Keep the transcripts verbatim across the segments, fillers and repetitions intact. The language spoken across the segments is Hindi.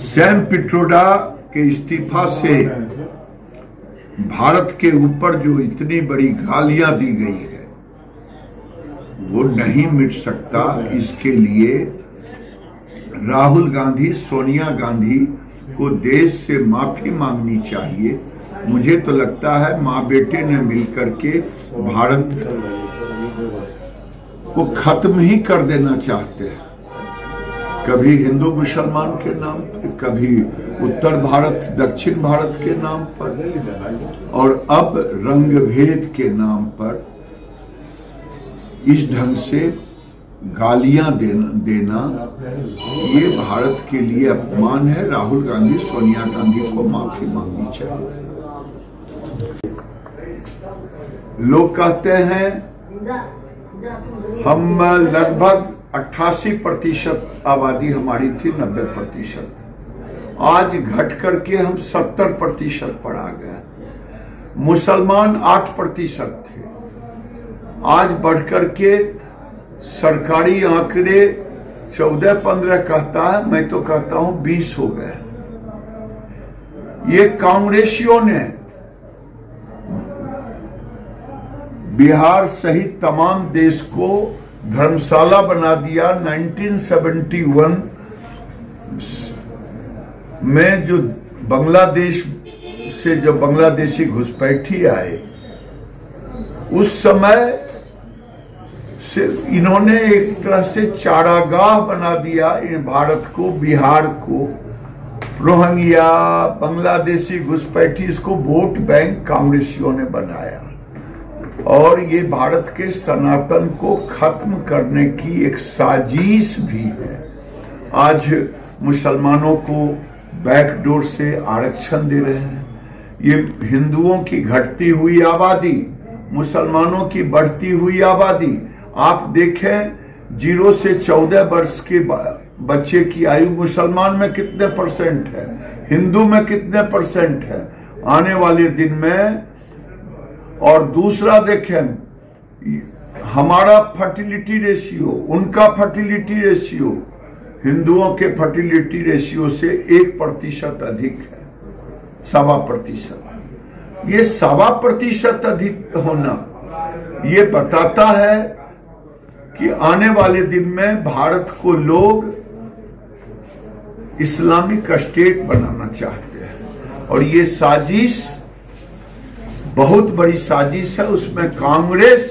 सैम पिट्रोडा के इस्तीफा से भारत के ऊपर जो इतनी बड़ी गालियां दी गई है वो नहीं मिट सकता। इसके लिए राहुल गांधी, सोनिया गांधी को देश से माफी मांगनी चाहिए। मुझे तो लगता है माँ बेटे ने मिलकर के भारत को खत्म ही कर देना चाहते हैं, कभी हिंदू मुसलमान के नाम पर, कभी उत्तर भारत दक्षिण भारत के नाम पर, और अब रंगभेद के नाम पर इस ढंग से गालियां देना, देना ये भारत के लिए अपमान है। राहुल गांधी, सोनिया गांधी को माफी मांगनी चाहिए। लोग कहते हैं हम लगभग अट्ठासी प्रतिशत आबादी हमारी थी नब्बे प्रतिशत, आज घट करके हम सत्तर प्रतिशत पर आ गए। मुसलमान आठ प्रतिशत थे, आज बढ़ करके सरकारी आंकड़े चौदह पंद्रह कहता है, मैं तो कहता हूं बीस हो गए। ये कांग्रेसियों ने बिहार सहित तमाम देश को धर्मशाला बना दिया। उन्नीस सौ इकहत्तर में जो बांग्लादेश से जो बांग्लादेशी घुसपैठी आए, उस समय से इन्होंने एक तरह से चारागाह बना दिया इन भारत को, बिहार को। रोहिंग्या, बांग्लादेशी घुसपैठी, इसको वोट बैंक कांग्रेसियों ने बनाया और ये भारत के सनातन को खत्म करने की एक साजिश भी है। आज मुसलमानों को बैकडोर से आरक्षण दे रहे हैं। ये हिंदुओं की घटती हुई आबादी, मुसलमानों की बढ़ती हुई आबादी। आप देखें जीरो से चौदह वर्ष के बच्चे की आयु मुसलमान में कितने परसेंट है, हिंदू में कितने परसेंट है आने वाले दिन में। और दूसरा देखें हमारा फर्टिलिटी रेशियो, उनका फर्टिलिटी रेशियो हिंदुओं के फर्टिलिटी रेशियो से एक प्रतिशत अधिक है, सवा प्रतिशत। ये सवा प्रतिशत अधिक होना ये बताता है कि आने वाले दिन में भारत को लोग इस्लामिक स्टेट बनाना चाहते हैं। और ये साजिश बहुत बड़ी साजिश है, उसमें कांग्रेस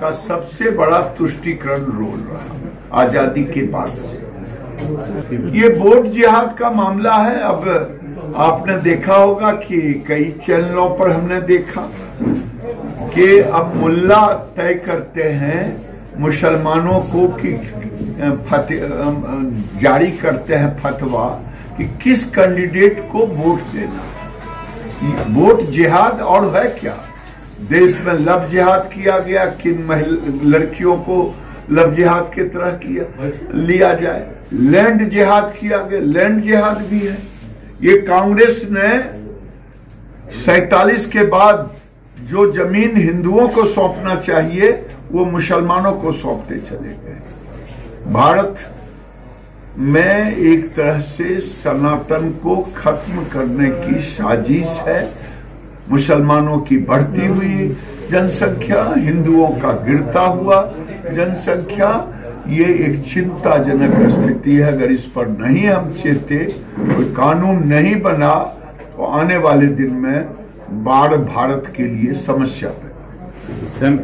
का सबसे बड़ा तुष्टीकरण रोल रहा आजादी के बाद से। ये वोट जिहाद का मामला है। अब आपने देखा होगा कि कई चैनलों पर हमने देखा कि अब मुल्ला तय करते हैं मुसलमानों को कि जारी करते हैं फतवा कि किस कैंडिडेट को वोट देना। वोट जिहाद और है क्या? देश में लव जिहाद किया गया, किन लड़कियों को लव जिहाद की तरह किया लिया जाए। लैंड जिहाद किया गया, लैंड जिहाद भी है। ये कांग्रेस ने सैतालीस के बाद जो जमीन हिंदुओं को सौंपना चाहिए वो मुसलमानों को सौंपते चले गए। भारत मैं एक तरह से सनातन को खत्म करने की साजिश है। मुसलमानों की बढ़ती हुई जनसंख्या, हिंदुओं का गिरता हुआ जनसंख्या, ये एक चिंताजनक स्थिति है। अगर इस पर नहीं हम चेते, कोई कानून नहीं बना, तो आने वाले दिन में बाढ़ भारत के लिए समस्या है।